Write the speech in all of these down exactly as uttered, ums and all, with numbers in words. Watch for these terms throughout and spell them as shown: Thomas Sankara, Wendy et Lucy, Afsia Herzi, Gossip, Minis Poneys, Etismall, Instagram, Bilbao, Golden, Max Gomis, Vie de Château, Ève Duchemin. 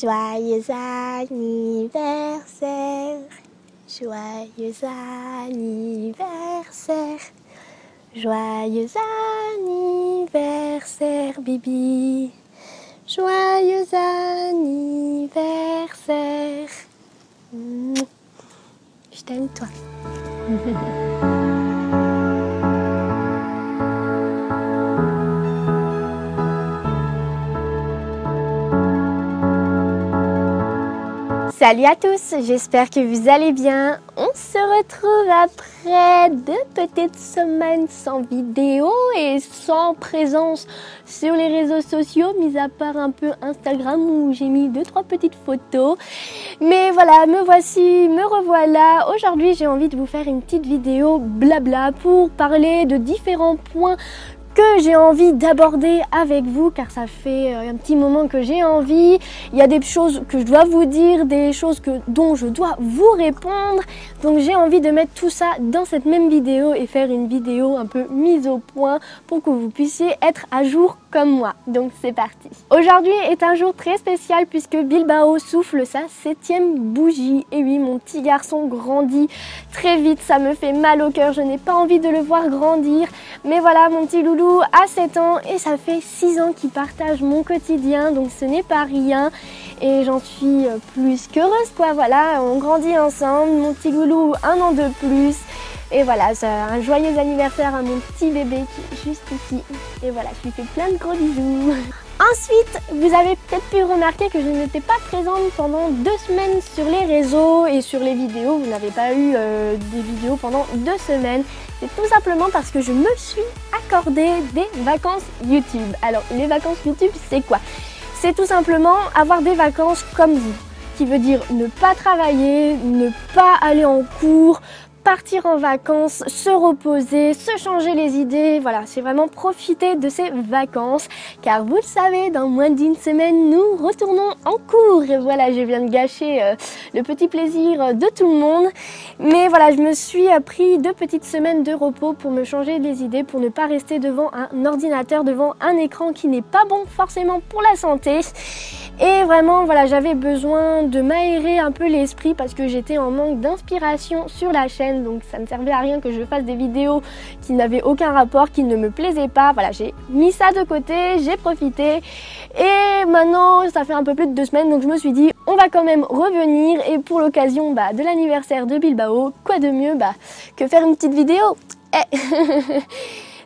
Joyeux anniversaire, joyeux anniversaire, joyeux anniversaire Bibi, joyeux anniversaire. Je t'aime toi. Salut à tous, j'espère que vous allez bien. On se retrouve après deux petites semaines sans vidéo et sans présence sur les réseaux sociaux, mis à part un peu Instagram où j'ai mis deux trois petites photos. Mais voilà, me voici, me revoilà. Aujourd'hui, j'ai envie de vous faire une petite vidéo blabla pour parler de différents points que j'ai envie d'aborder avec vous, car ça fait un petit moment que j'ai envie. Il y a des choses que je dois vous dire, des choses que, dont je dois vous répondre. Donc j'ai envie de mettre tout ça dans cette même vidéo et faire une vidéo un peu mise au point pour que vous puissiez être à jour comme moi. Donc c'est parti. Aujourd'hui est un jour très spécial puisque Bilbao souffle sa septième bougie. Et oui, mon petit garçon grandit très vite, ça me fait mal au cœur, je n'ai pas envie de le voir grandir. Mais voilà, mon petit loulou a sept ans et ça fait six ans qu'il partage mon quotidien, donc ce n'est pas rien. Et j'en suis plus qu'heureuse quoi, voilà, on grandit ensemble, mon petit loulou un an de plus. Et voilà, un joyeux anniversaire à mon petit bébé qui est juste ici. Et voilà, je lui fais plein de gros bisous. Ensuite, vous avez peut-être pu remarquer que je n'étais pas présente pendant deux semaines sur les réseaux et sur les vidéos. Vous n'avez pas eu euh, des vidéos pendant deux semaines. C'est tout simplement parce que je me suis accordé des vacances YouTube. Alors, les vacances YouTube, c'est quoi? C'est tout simplement avoir des vacances comme vous, qui veut dire ne pas travailler, ne pas aller en cours, partir en vacances, se reposer, se changer les idées, voilà, c'est vraiment profiter de ces vacances, car vous le savez, dans moins d'une semaine, nous retournons en cours. Et voilà, je viens de gâcher euh, le petit plaisir de tout le monde, mais voilà, je me suis pris deux petites semaines de repos pour me changer les idées, pour ne pas rester devant un ordinateur, devant un écran qui n'est pas bon forcément pour la santé. Et vraiment, voilà, j'avais besoin de m'aérer un peu l'esprit parce que j'étais en manque d'inspiration sur la chaîne. Donc ça ne servait à rien que je fasse des vidéos qui n'avaient aucun rapport, qui ne me plaisaient pas. Voilà, j'ai mis ça de côté, j'ai profité. Et maintenant, ça fait un peu plus de deux semaines, donc je me suis dit, on va quand même revenir. Et pour l'occasion bah, de l'anniversaire de Bilbao, quoi de mieux bah, que faire une petite vidéo eh.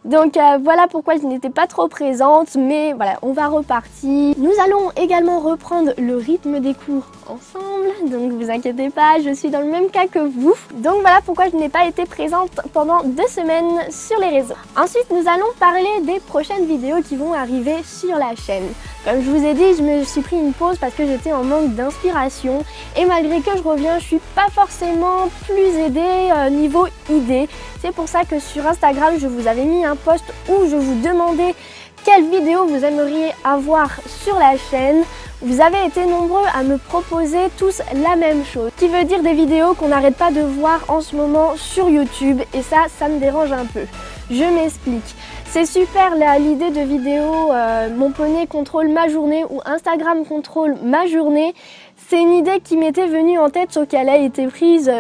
Donc euh, voilà pourquoi je n'étais pas trop présente, mais voilà, on va repartir. Nous allons également reprendre le rythme des cours ensemble, donc ne vous inquiétez pas, je suis dans le même cas que vous. Donc voilà pourquoi je n'ai pas été présente pendant deux semaines sur les réseaux. Ensuite, nous allons parler des prochaines vidéos qui vont arriver sur la chaîne. Comme je vous ai dit, je me suis pris une pause parce que j'étais en manque d'inspiration, et malgré que je reviens, je suis pas forcément plus aidée euh, niveau idée. C'est pour ça que sur Instagram, je vous avais mis un post où je vous demandais quelle vidéo vous aimeriez avoir sur la chaîne. Vous avez été nombreux à me proposer tous la même chose, qui veut dire des vidéos qu'on n'arrête pas de voir en ce moment sur YouTube, et ça, ça me dérange un peu. Je m'explique. C'est super l'idée de vidéo euh, mon poney contrôle ma journée ou Instagram contrôle ma journée. C'est une idée qui m'était venue en tête, sauf qu'elle a été prise euh,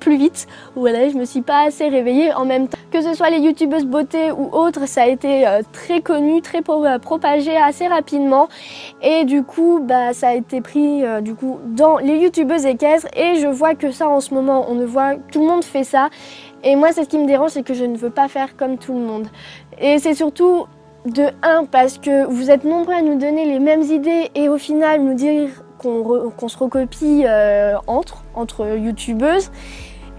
plus vite. Voilà, je me suis pas assez réveillée en même temps. Que ce soit les youtubeuses beauté ou autres, ça a été euh, très connu, très propagé assez rapidement. Et du coup, bah, ça a été pris euh, du coup, dans les youtubeuses équestres. Et je vois que ça en ce moment, on ne voit, tout le monde fait ça. Et moi, c'est ce qui me dérange, c'est que je ne veux pas faire comme tout le monde. Et c'est surtout de un, parce que vous êtes nombreux à nous donner les mêmes idées et au final nous dire qu'on qu'on se recopie euh, entre, entre youtubeuses.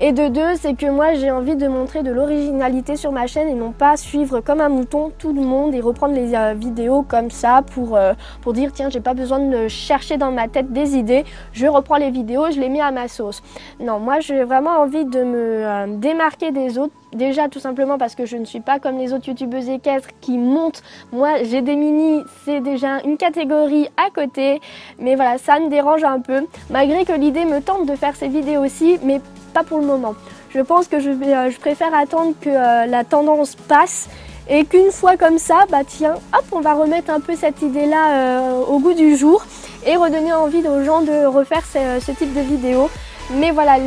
Et de deux, c'est que moi j'ai envie de montrer de l'originalité sur ma chaîne et non pas suivre comme un mouton tout le monde et reprendre les euh, vidéos comme ça pour, euh, pour dire tiens, j'ai pas besoin de chercher dans ma tête des idées, je reprends les vidéos, je les mets à ma sauce. Non, moi j'ai vraiment envie de me euh, démarquer des autres. Déjà tout simplement parce que je ne suis pas comme les autres youtubeuses équestres qui montent. Moi j'ai des mini, c'est déjà une catégorie à côté. Mais voilà, ça me dérange un peu. Malgré que l'idée me tente de faire ces vidéos aussi, mais pas pour le moment. Je pense que je, euh, je préfère attendre que euh, la tendance passe. Et qu'une fois comme ça, bah tiens, hop, on va remettre un peu cette idée-là euh, au goût du jour. et redonner envie aux gens de refaire ce, ce type de vidéos. Mais voilà,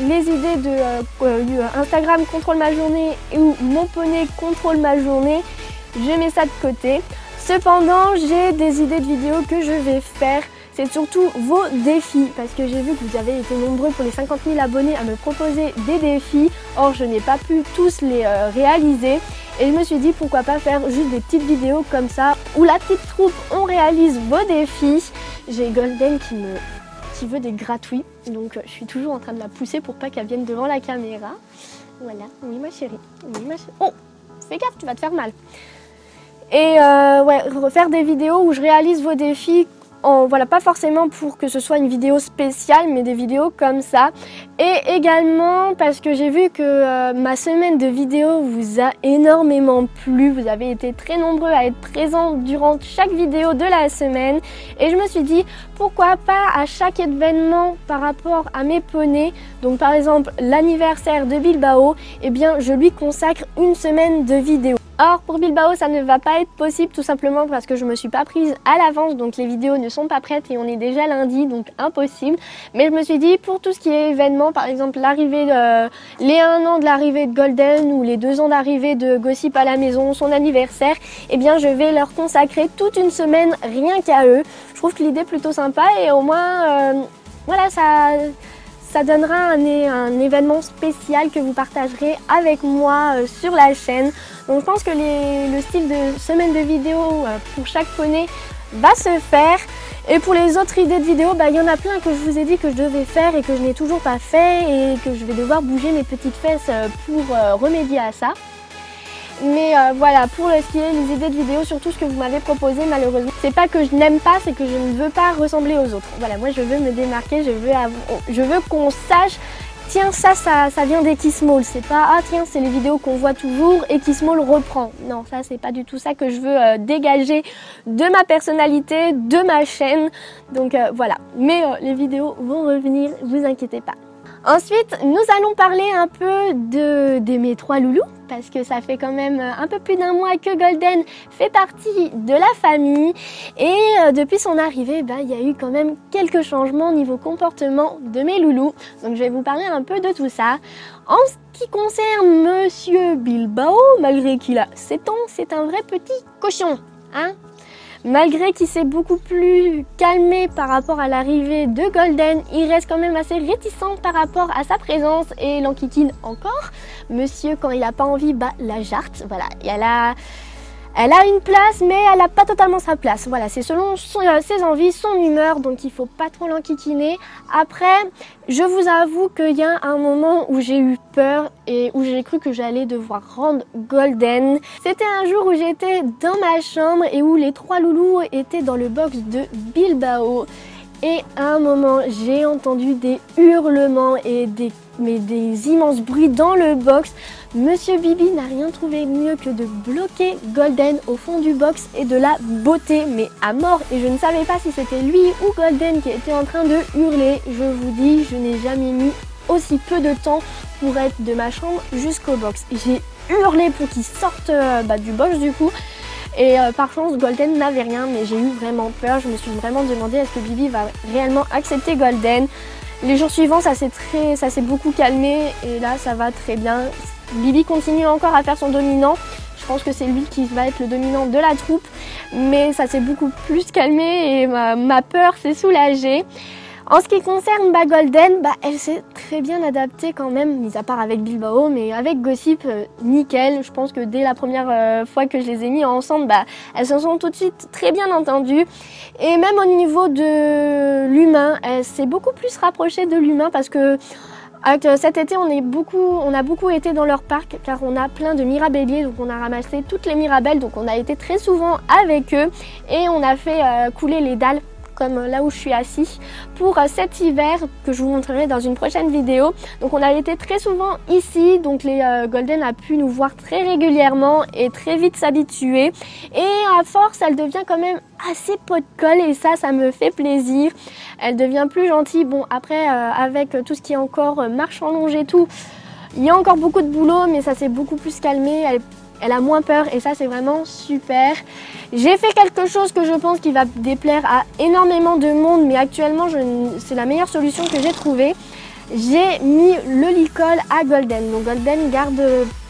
les idées de euh, Instagram contrôle ma journée ou mon poney contrôle ma journée, je mets ça de côté. Cependant, j'ai des idées de vidéos que je vais faire. C'est surtout vos défis, parce que j'ai vu que vous avez été nombreux pour les cinquante mille abonnés à me proposer des défis. Or, je n'ai pas pu tous les euh, réaliser. Et je me suis dit pourquoi pas faire juste des petites vidéos comme ça, où la petite troupe, on réalise vos défis. J'ai Golden qui me... qui veut des gratuits, donc euh, je suis toujours en train de la pousser pour pas qu'elle vienne devant la caméra. Voilà, oui ma chérie, oui ma chérie. Oh, fais gaffe, tu vas te faire mal. Et euh, ouais, refaire des vidéos où je réalise vos défis. En, voilà, pas forcément pour que ce soit une vidéo spéciale, mais des vidéos comme ça. Et également parce que j'ai vu que euh, ma semaine de vidéos vous a énormément plu. Vous avez été très nombreux à être présents durant chaque vidéo de la semaine. Et je me suis dit, pourquoi pas à chaque événement par rapport à mes poneys, donc par exemple l'anniversaire de Bilbao, eh bien je lui consacre une semaine de vidéos. Or, pour Bilbao, ça ne va pas être possible tout simplement parce que je ne me suis pas prise à l'avance, donc les vidéos ne sont pas prêtes et on est déjà lundi, donc impossible. Mais je me suis dit, pour tout ce qui est événement, par exemple l'arrivée de, les un an de l'arrivée de Golden ou les deux ans d'arrivée de Gossip à la maison, son anniversaire, eh bien je vais leur consacrer toute une semaine rien qu'à eux. Je trouve que l'idée est plutôt sympa et au moins, euh, voilà, ça... ça donnera un, un événement spécial que vous partagerez avec moi euh, sur la chaîne. Donc je pense que les, le style de semaine de vidéo euh, pour chaque poney va se faire. Et pour les autres idées de vidéos, bah, y en a plein que je vous ai dit que je devais faire et que je n'ai toujours pas fait et que je vais devoir bouger mes petites fesses euh, pour euh, remédier à ça. Mais euh, voilà, pour ce qui est des idées de vidéos, surtout ce que vous m'avez proposé, malheureusement, c'est pas que je n'aime pas, c'est que je ne veux pas ressembler aux autres. Voilà, moi je veux me démarquer, je veux, je veux qu'on sache, tiens ça, ça, ça vient d'Etismall, c'est pas, ah tiens c'est les vidéos qu'on voit toujours, Etismall reprend. Non, ça c'est pas du tout ça que je veux euh, dégager de ma personnalité, de ma chaîne, donc euh, voilà. Mais euh, les vidéos vont revenir, vous inquiétez pas. Ensuite, nous allons parler un peu de, de mes trois loulous, parce que ça fait quand même un peu plus d'un mois que Golden fait partie de la famille. Et euh, depuis son arrivée, bah, il y a eu quand même quelques changements niveau comportement de mes loulous. Donc je vais vous parler un peu de tout ça. En ce qui concerne Monsieur Bilbao, malgré qu'il a sept ans, c'est un vrai petit cochon, hein. Malgré qu'il s'est beaucoup plus calmé par rapport à l'arrivée de Golden, il reste quand même assez réticent par rapport à sa présence et l'enquiquine encore. Monsieur, quand il n'a pas envie, bah la jarte, voilà, et elle a... Elle a une place, mais elle n'a pas totalement sa place. Voilà, c'est selon son, euh, ses envies, son humeur, donc il ne faut pas trop l'enquiquiner. Après, je vous avoue qu'il y a un moment où j'ai eu peur et où j'ai cru que j'allais devoir rendre Golden. C'était un jour où j'étais dans ma chambre et où les trois loulous étaient dans le box de Bilbao. Et à un moment, j'ai entendu des hurlements et des, mais des immenses bruits dans le box. Monsieur Bibi n'a rien trouvé mieux que de bloquer Golden au fond du box et de la botter, mais à mort. Et je ne savais pas si c'était lui ou Golden qui était en train de hurler. Je vous dis, je n'ai jamais mis aussi peu de temps pour être de ma chambre jusqu'au box. J'ai hurlé pour qu'il sorte euh, bah, du box du coup. Et euh, par chance, Golden n'avait rien, mais j'ai eu vraiment peur. Je me suis vraiment demandé est-ce que Bibi va réellement accepter Golden. Les jours suivants, ça s'est très, ça s'est beaucoup calmé et là, ça va très bien. Bibi continue encore à faire son dominant. Je pense que c'est lui qui va être le dominant de la troupe, mais ça s'est beaucoup plus calmé et ma, ma peur s'est soulagée. En ce qui concerne bah, Golden, bah, elle s'est très bien adaptée quand même, mis à part avec Bilbao, mais avec Gossip, euh, nickel. Je pense que dès la première euh, fois que je les ai mis ensemble, bah, elles se sont tout de suite très bien entendues. Et même au niveau de l'humain, elle s'est beaucoup plus rapprochée de l'humain parce que cet été, on, est beaucoup, on a beaucoup été dans leur parc car on a plein de mirabelliers, donc on a ramassé toutes les mirabelles, donc on a été très souvent avec eux et on a fait euh, couler les dalles comme là où je suis assise, pour cet hiver que je vous montrerai dans une prochaine vidéo. Donc on a été très souvent ici, donc les euh, Golden a pu nous voir très régulièrement et très vite s'habituer. Et à force, elle devient quand même assez pot de colle et ça, ça me fait plaisir. Elle devient plus gentille. Bon, après, euh, avec tout ce qui est encore euh, marche en longe et tout, il y a encore beaucoup de boulot, mais ça s'est beaucoup plus calmé. Elle elle a moins peur et ça c'est vraiment super. J'ai fait quelque chose que je pense qui va déplaire à énormément de monde, mais actuellement c'est la meilleure solution que j'ai trouvée. J'ai mis le licol à Golden. Donc Golden garde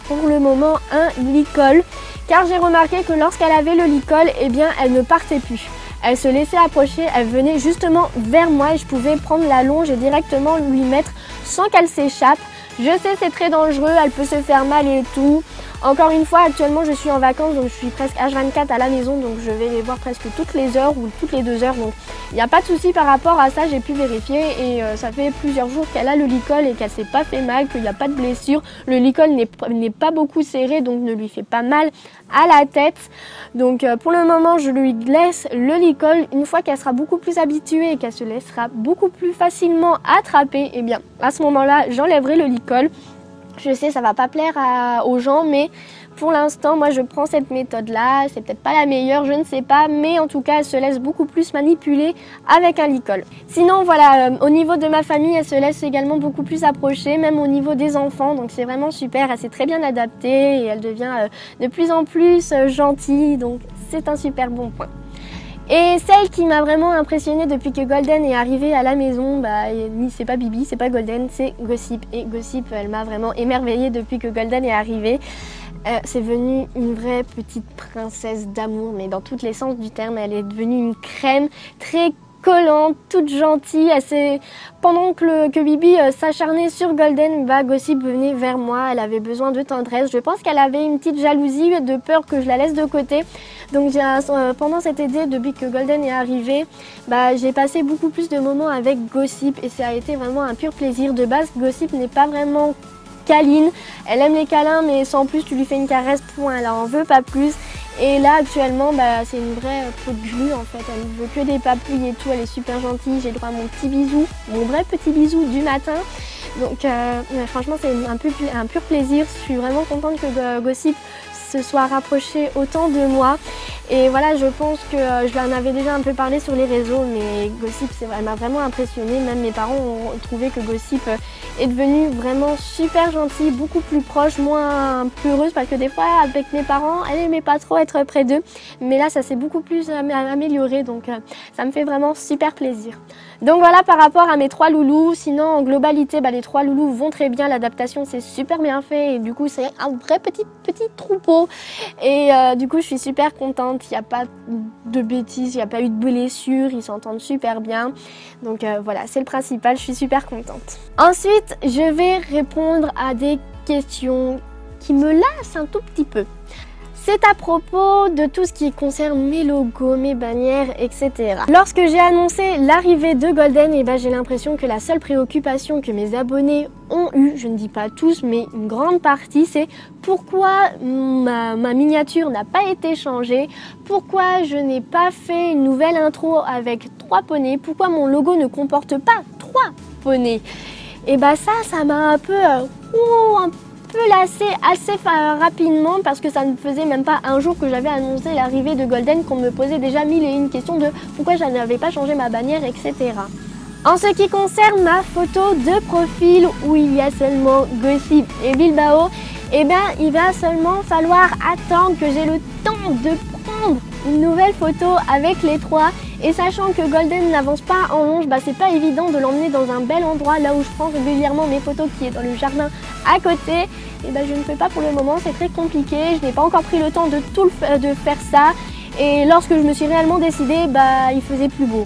pour le moment un licol car j'ai remarqué que lorsqu'elle avait le licol, eh bien elle ne partait plus. Elle se laissait approcher, elle venait justement vers moi et je pouvais prendre la longe et directement lui mettre sans qu'elle s'échappe. Je sais, c'est très dangereux, elle peut se faire mal et tout. Encore une fois, actuellement je suis en vacances, donc je suis presque H vingt-quatre à la maison, donc je vais les voir presque toutes les heures ou toutes les deux heures. Donc il n'y a pas de souci par rapport à ça, j'ai pu vérifier et euh, ça fait plusieurs jours qu'elle a le licol et qu'elle s'est pas fait mal, qu'il n'y a pas de blessure. Le licol n'est pas beaucoup serré, donc ne lui fait pas mal à la tête. Donc euh, pour le moment, je lui laisse le licol. Une fois qu'elle sera beaucoup plus habituée et qu'elle se laissera beaucoup plus facilement attraper, eh bien à ce moment-là, j'enlèverai le licol. Je sais, ça va pas plaire à, aux gens, mais pour l'instant, moi, je prends cette méthode-là. C'est peut-être pas la meilleure, je ne sais pas, mais en tout cas, elle se laisse beaucoup plus manipuler avec un licol. Sinon, voilà, euh, au niveau de ma famille, elle se laisse également beaucoup plus approcher, même au niveau des enfants. Donc, c'est vraiment super. Elle s'est très bien adaptée et elle devient euh, de plus en plus euh, gentille. Donc, c'est un super bon point. Et celle qui m'a vraiment impressionnée depuis que Golden est arrivée à la maison, bah c'est pas Bibi, c'est pas Golden, c'est Gossip. Et Gossip, elle m'a vraiment émerveillée depuis que Golden est arrivée. Euh, c'est venue une vraie petite princesse d'amour, mais dans tous les sens du terme. Elle est devenue une crème très collante, toute gentille. Elle Pendant que, le, que Bibi euh, s'acharnait sur Golden, bah, Gossip venait vers moi. Elle avait besoin de tendresse. Je pense qu'elle avait une petite jalousie de peur que je la laisse de côté. Donc euh, pendant cet été, depuis que Golden est arrivé, bah, j'ai passé beaucoup plus de moments avec Gossip. Et ça a été vraiment un pur plaisir. De base, Gossip n'est pas vraiment câline. Elle aime les câlins, mais sans plus, tu lui fais une caresse, point. Elle en veut pas plus. Et là actuellement, bah, c'est une vraie peau de jus en fait, elle ne veut que des papouilles et tout, elle est super gentille, j'ai droit à mon petit bisou, mon vrai petit bisou du matin. Donc euh, franchement c'est un, un pur plaisir, je suis vraiment contente que Gossip se soit rapproché autant de moi. Et voilà, je pense que je l'en avais déjà un peu parlé sur les réseaux, mais Gossip, elle m'a vraiment impressionnée, même mes parents ont trouvé que Gossip est devenue vraiment super gentille, beaucoup plus proche, moins peureuse, parce que des fois avec mes parents, elle n'aimait pas trop être près d'eux, mais là ça s'est beaucoup plus amélioré, donc ça me fait vraiment super plaisir. Donc voilà par rapport à mes trois loulous. Sinon en globalité, bah, les trois loulous vont très bien, l'adaptation c'est super bien fait et du coup c'est un vrai petit petit troupeau et euh, du coup je suis super contente, il n'y a pas de bêtises, il n'y a pas eu de blessures, ils s'entendent super bien, donc euh, voilà c'est le principal, je suis super contente. Ensuite je vais répondre à des questions qui me lassent un tout petit peu. C'est à propos de tout ce qui concerne mes logos, mes bannières, et cetera. Lorsque j'ai annoncé l'arrivée de Golden, eh ben, j'ai l'impression que la seule préoccupation que mes abonnés ont eue, je ne dis pas tous, mais une grande partie, c'est pourquoi ma, ma miniature n'a pas été changée, pourquoi je n'ai pas fait une nouvelle intro avec trois poneys, pourquoi mon logo ne comporte pas trois poneys. Et bah ben, ça, ça m'a un peu... Oh, un peu lassé assez rapidement parce que ça ne faisait même pas un jour que j'avais annoncé l'arrivée de Golden qu'on me posait déjà mille et une questions de pourquoi je n'avais pas changé ma bannière, et cetera. En ce qui concerne ma photo de profil où il y a seulement Gossip et Bilbao, eh bien il va seulement falloir attendre que j'ai le temps de prendre une nouvelle photo avec les trois. Et sachant que Golden n'avance pas en longe, bah c'est pas évident de l'emmener dans un bel endroit là où je prends régulièrement mes photos qui est dans le jardin à côté. Et bah je ne peux pas pour le moment, c'est très compliqué, je n'ai pas encore pris le temps de tout le, de faire ça. Et lorsque je me suis réellement décidée, bah il faisait plus beau.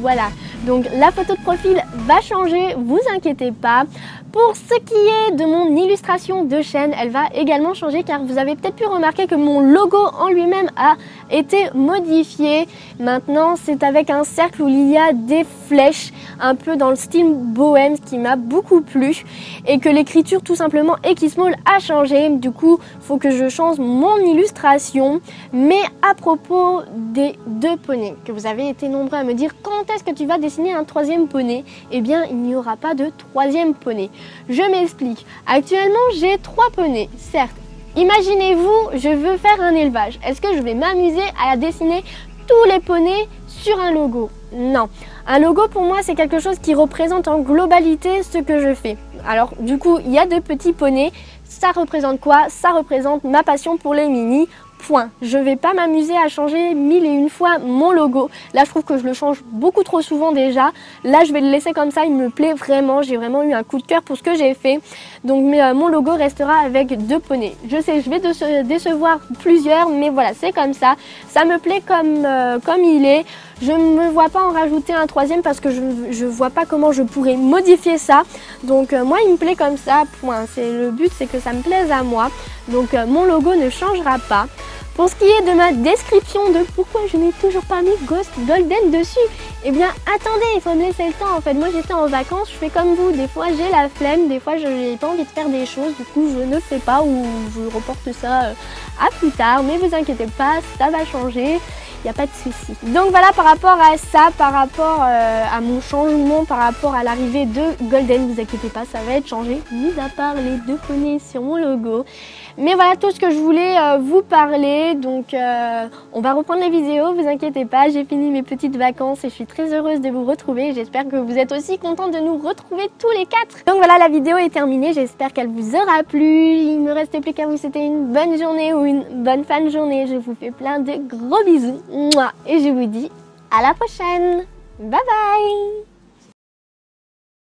Voilà, donc la photo de profil va changer, vous inquiétez pas. Pour ce qui est de mon illustration de chaîne, elle va également changer car vous avez peut-être pu remarquer que mon logo en lui-même a été modifié. Maintenant, c'est avec un cercle où il y a des flèches, un peu dans le style bohème, ce qui m'a beaucoup plu. Et que l'écriture tout simplement Etismall a changé. Du coup, il faut que je change mon illustration. Mais à propos des deux poneys, que vous avez été nombreux à me dire quand est-ce que tu vas dessiner un troisième poney? Eh bien, il n'y aura pas de troisième poney. Je m'explique. Actuellement, j'ai trois poneys, certes. Imaginez-vous, je veux faire un élevage. Est-ce que je vais m'amuser à dessiner tous les poneys sur un logo? Non. Un logo pour moi c'est quelque chose qui représente en globalité ce que je fais. Alors du coup il y a deux petits poneys, ça représente quoi? Ça représente ma passion pour les minis. Point. Je ne vais pas m'amuser à changer mille et une fois mon logo. Là, je trouve que je le change beaucoup trop souvent déjà. Là, je vais le laisser comme ça. Il me plaît vraiment. J'ai vraiment eu un coup de cœur pour ce que j'ai fait. Donc, mais, euh, mon logo restera avec deux poneys. Je sais, je vais déce- décevoir plusieurs, mais voilà, c'est comme ça. Ça me plaît comme, euh, comme il est. Je ne me vois pas en rajouter un troisième parce que je ne vois pas comment je pourrais modifier ça. Donc, euh, moi, il me plaît comme ça. Point. C'est, le but, c'est que ça me plaise à moi. Donc, euh, mon logo ne changera pas. Pour ce qui est de ma description de pourquoi je n'ai toujours pas mis Ghost Golden dessus, eh bien attendez, il faut me laisser le temps en fait. Moi j'étais en vacances, je fais comme vous, des fois j'ai la flemme, des fois je n'ai pas envie de faire des choses, du coup je ne fais pas ou je reporte ça à plus tard, mais vous inquiétez pas, ça va changer, il n'y a pas de souci. Donc voilà par rapport à ça, par rapport euh, à mon changement, par rapport à l'arrivée de Golden, ne vous inquiétez pas, ça va être changé, mis à part les deux poneys sur mon logo. Mais voilà tout ce que je voulais euh, vous parler, donc euh, on va reprendre la vidéo, vous inquiétez pas, j'ai fini mes petites vacances et je suis très heureuse de vous retrouver. J'espère que vous êtes aussi contents de nous retrouver tous les quatre. Donc voilà, la vidéo est terminée, j'espère qu'elle vous aura plu. Il ne me restait plus qu'à vous souhaiter une bonne journée ou une bonne fin de journée. Je vous fais plein de gros bisous et je vous dis à la prochaine. Bye bye.